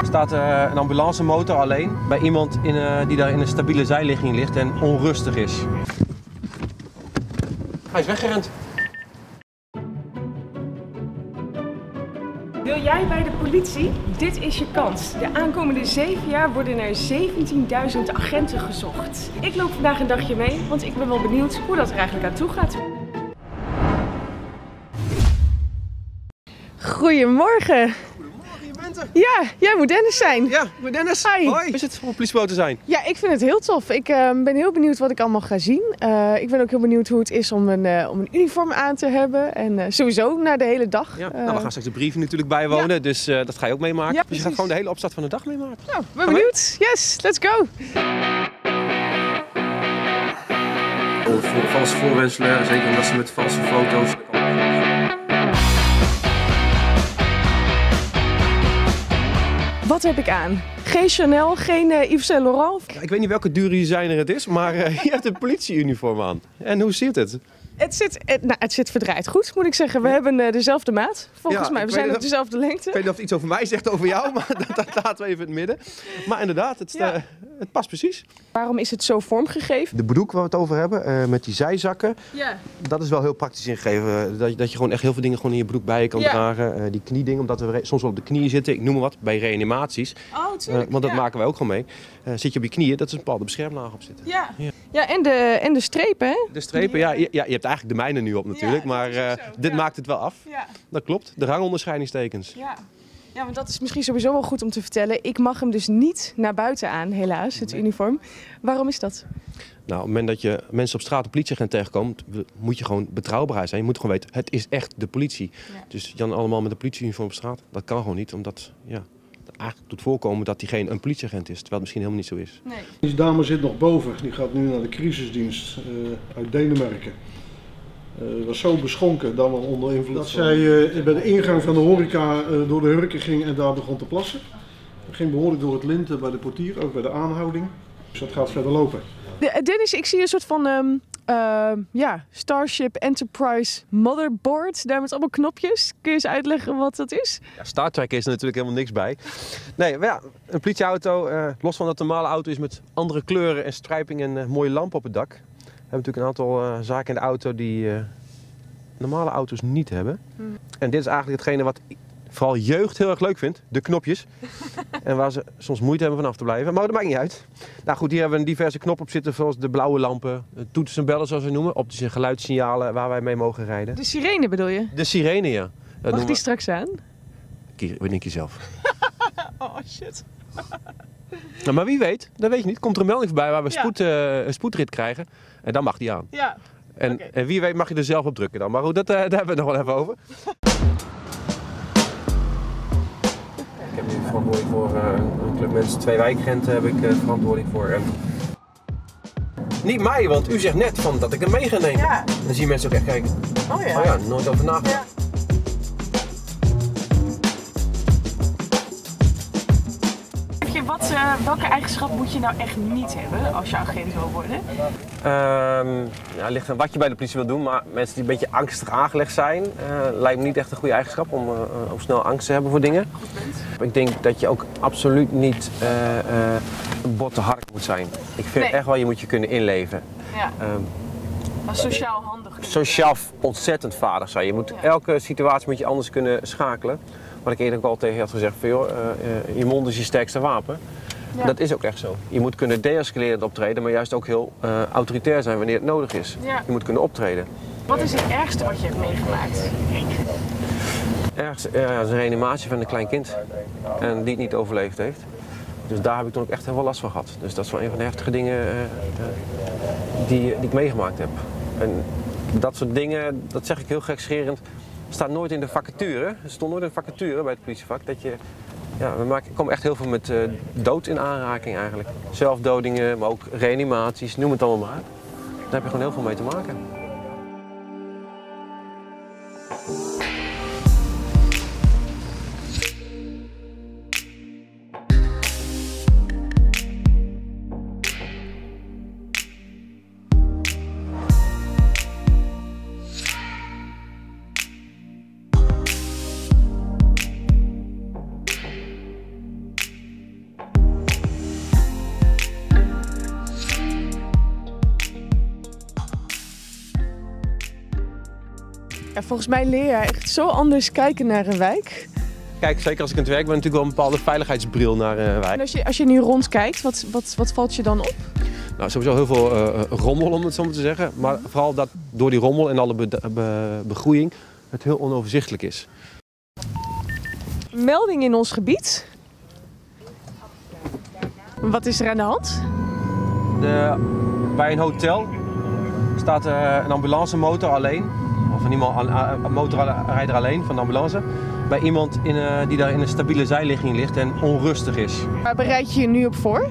Er staat een ambulancemotor alleen bij iemand die daar in een stabiele zijligging ligt en onrustig is. Hij is weggerend. Wil jij bij de politie? Dit is je kans. De aankomende 7 jaar worden er 17.000 agenten gezocht. Ik loop vandaag een dagje mee, want ik ben wel benieuwd hoe dat er eigenlijk aan toe gaat. Goedemorgen. Goedemorgen, je bent er. Ja, jij moet Dennis zijn. Ja, ik ben Dennis. Hi. Hoi. Is het voor politieboot te zijn? Ja, ik vind het heel tof. Ik ben heel benieuwd wat ik allemaal ga zien. Ik ben ook heel benieuwd hoe het is om een uniform aan te hebben. En sowieso naar de hele dag. Ja. Nou, we gaan straks de brieven natuurlijk bijwonen, ja. Dus dat ga je ook meemaken. Ja, dus je gaat gewoon de hele opstart van de dag meemaken. Nou, ben benieuwd. Yes, let's go. Valse voorwendselen, zeker omdat ze met valse foto's... Wat heb ik aan? Geen Chanel, geen Yves Saint Laurent. Ik weet niet welke dure designer het is, maar je hebt een politieuniform aan. En hoe zit het? Het zit verdraaid goed, moet ik zeggen. We hebben dezelfde maat, volgens mij. We zijn op dezelfde lengte. Ik weet niet of het iets over mij zegt over jou, maar dat laten we even in het midden. Maar inderdaad, het past precies. Waarom is het zo vormgegeven? De broek waar we het over hebben, met die zijzakken. Ja. Dat is wel heel praktisch ingegeven. Dat je gewoon echt heel veel dingen gewoon in je broek bij je kan dragen. Die knieding, omdat we soms wel op de knieën zitten. Ik noem maar wat, bij reanimaties. Oh, tuurlijk. Want dat maken wij ook gewoon mee. Zit je op je knieën, dat is een bepaalde beschermlaag op zitten. Ja, en de strepen, hè? De strepen, ja. Je hebt eigenlijk de mijne nu op natuurlijk, maar dit maakt het wel af. Ja. Dat klopt, de rangonderscheidingstekens. Ja. Ja, want dat is misschien sowieso wel goed om te vertellen. Ik mag hem dus niet naar buiten aan, helaas, het uniform. Waarom is dat? Nou, op het moment dat je mensen op straat de politieagent tegenkomt, moet je gewoon betrouwbaar zijn. Je moet gewoon weten, het is echt de politie. Ja. Dus Jan allemaal met een politieuniform op straat, dat kan gewoon niet, omdat... Ja, eigenlijk doet voorkomen dat diegene een politieagent is, terwijl het misschien helemaal niet zo is. Nee. Die dame zit nog boven, die gaat nu naar de crisisdienst uit Denemarken. Was zo beschonken dat we onder invloed dat zij bij de ingang van de horeca door de hurken ging en daar begon te plassen. Dat ging behoorlijk door het lint bij de portier, ook bij de aanhouding. Dus dat gaat verder lopen. Dennis, ik zie een soort van Starship Enterprise motherboard, daar met allemaal knopjes. Kun je eens uitleggen wat dat is? Ja, Star Trek is er natuurlijk helemaal niks bij. Nee, maar ja, een politieauto, los van dat de normale auto is met andere kleuren en strijping en mooie lampen op het dak. We hebben natuurlijk een aantal zaken in de auto die normale auto's niet hebben. En dit is eigenlijk hetgene wat vooral jeugd heel erg leuk vindt, de knopjes. En waar ze soms moeite hebben van af te blijven, maar dat maakt niet uit. Nou goed, hier hebben we een diverse knop op zitten, zoals de blauwe lampen, toeters en bellen zoals we noemen, optische geluidssignalen waar wij mee mogen rijden. De sirene bedoel je? De sirene, ja. Mag die straks aan? Denk je zelf. Oh shit. Nou, maar wie weet, dat weet je niet. Komt er een melding voorbij waar we een spoedrit krijgen en dan mag die aan. Ja. En wie weet mag je er zelf op drukken dan. Maar goed, daar hebben we het nog wel even over. Ik heb nu verantwoording voor een club mensen, 2 wijkagenten heb ik verantwoording voor. Niet mij, want u zegt net van dat ik hem mee ga nemen. Ja. Dan zien mensen ook echt kijken. Oh ja, nooit over nagedacht. Ja. Welke eigenschap moet je nou echt niet hebben als je agent wil worden? Het ligt aan wat je bij de politie wil doen, maar mensen die een beetje angstig aangelegd zijn, lijkt me niet echt een goede eigenschap om snel angst te hebben voor dingen. Ik denk dat je ook absoluut niet botte hard moet zijn. Ik vind echt wel, je moet je kunnen inleven. Ja. Maar sociaal handig. Sociaal ontzettend vaardig zijn. Je moet elke situatie moet je anders kunnen schakelen. Wat ik eerder ook al tegen je had gezegd, van, joh, je mond is je sterkste wapen. Ja. Dat is ook echt zo. Je moet kunnen deescalerend optreden, maar juist ook heel autoritair zijn wanneer het nodig is. Ja. Je moet kunnen optreden. Wat is het ergste wat je hebt meegemaakt? Dat is een reanimatie van een klein kind. En die het niet overleefd heeft. Dus daar heb ik toen ook echt heel veel last van gehad. Dus dat is wel een van de heftige dingen die ik meegemaakt heb. En dat soort dingen, dat zeg ik heel gekscherend. Staat nooit in de vacature. Er stond nooit in de vacature bij het politievak dat je... Ja, ik kom echt heel veel met dood in aanraking eigenlijk. Zelfdodingen, maar ook reanimaties, noem het allemaal maar. Daar heb je gewoon heel veel mee te maken. Ja, volgens mij leer je echt zo anders kijken naar een wijk. Kijk, zeker als ik aan het werk ben, natuurlijk wel een bepaalde veiligheidsbril naar een wijk. En als je nu rondkijkt, wat valt je dan op? Nou, sowieso heel veel rommel, om het zo maar te zeggen. Maar vooral dat door die rommel en alle begroeiing het heel onoverzichtelijk is. Melding in ons gebied. Wat is er aan de hand? Bij een hotel staat een ambulancemotor alleen. Of een motorrijder alleen van de ambulance. Bij iemand die daar in een stabiele zijligging ligt en onrustig is. Waar bereid je je nu op voor?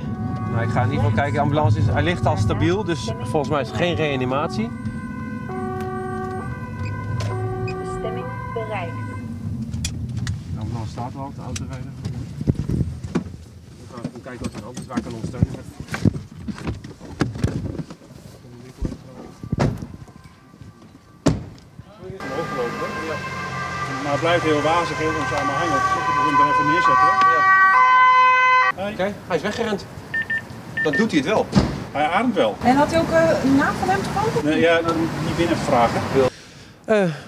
Nou, ik ga in ieder geval kijken. De ambulance hij ligt al stabiel, dus volgens mij is er geen reanimatie. Bestemming bereikt. De ambulance staat al, de autorijder. We gaan kijken wat er anders is, waar ik kan ondersteunen. Maar het blijft heel wazig, heel ons aan mijn hangel. Dus ik moet hem even neerzetten. Ja. Hey. Kijk, hij is weggerend. Dan doet hij het wel. Hij ademt wel. En had hij ook een naam van hem te komen? Ja, dat moet ik niet binnenvragen.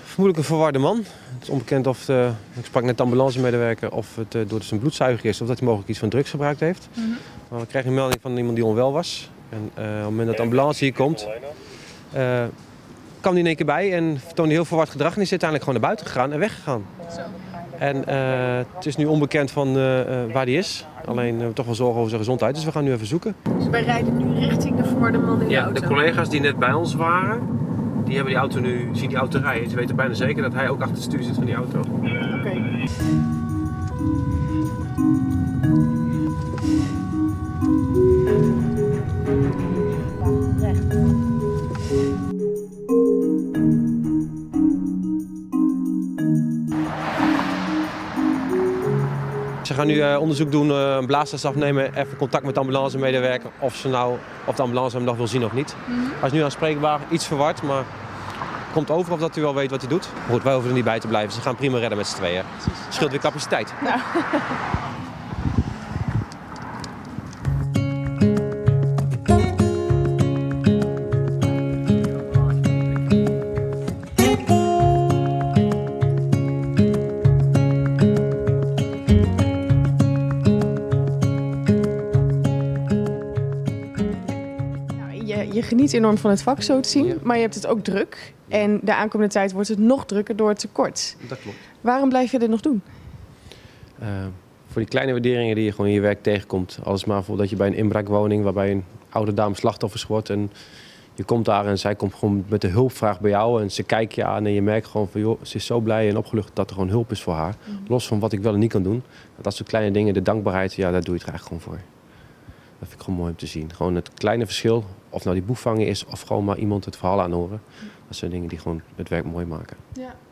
Vermoedelijk een verwarde man. Het is onbekend of het, ik sprak net de ambulancemedewerker, of het door zijn bloedzuiger is of dat hij mogelijk iets van drugs gebruikt heeft. Maar we kregen een melding van iemand die onwel was. En op het moment dat de ambulance hier komt, kwam hij in één keer bij en toonde heel verward gedrag en is uiteindelijk gewoon naar buiten gegaan en weggegaan. Zo. En het is nu onbekend van waar hij is. Alleen we hebben toch wel zorgen over zijn gezondheid, dus we gaan nu even zoeken. Dus wij rijden nu richting de verwarde man in de auto. Ja, de collega's die net bij ons waren, die hebben die auto nu, zien die auto rijden. Ze weten bijna zeker dat hij ook achter het stuur zit van die auto. Oké. Ze gaan nu onderzoek doen, een blaastest afnemen, even contact met de ambulancemedewerker of de ambulance hem nog wil zien of niet. Hij is nu aanspreekbaar, iets verward, maar komt over of dat hij wel weet wat hij doet. Goed, wij hoeven er niet bij te blijven, ze gaan prima redden met z'n tweeën. Scheelt weer capaciteit. Nou. Je geniet enorm van het vak, zo te zien, maar je hebt het ook druk. En de aankomende tijd wordt het nog drukker door het tekort. Dat klopt. Waarom blijf je dit nog doen? Voor die kleine waarderingen die je gewoon in je werk tegenkomt. Als maar bijvoorbeeld dat je bij een inbraakwoning, waarbij een oude dame slachtoffers wordt. En je komt daar en zij komt gewoon met de hulpvraag bij jou. En ze kijkt je aan en je merkt gewoon van, joh, ze is zo blij en opgelucht dat er gewoon hulp is voor haar. Los van wat ik wel en niet kan doen. Dat soort kleine dingen, de dankbaarheid, ja, daar doe je het eigenlijk gewoon voor. Dat vind ik gewoon mooi om te zien. Gewoon het kleine verschil, of nou die boef vangen is of gewoon maar iemand het verhaal aanhoren. Dat zijn dingen die gewoon het werk mooi maken. Ja.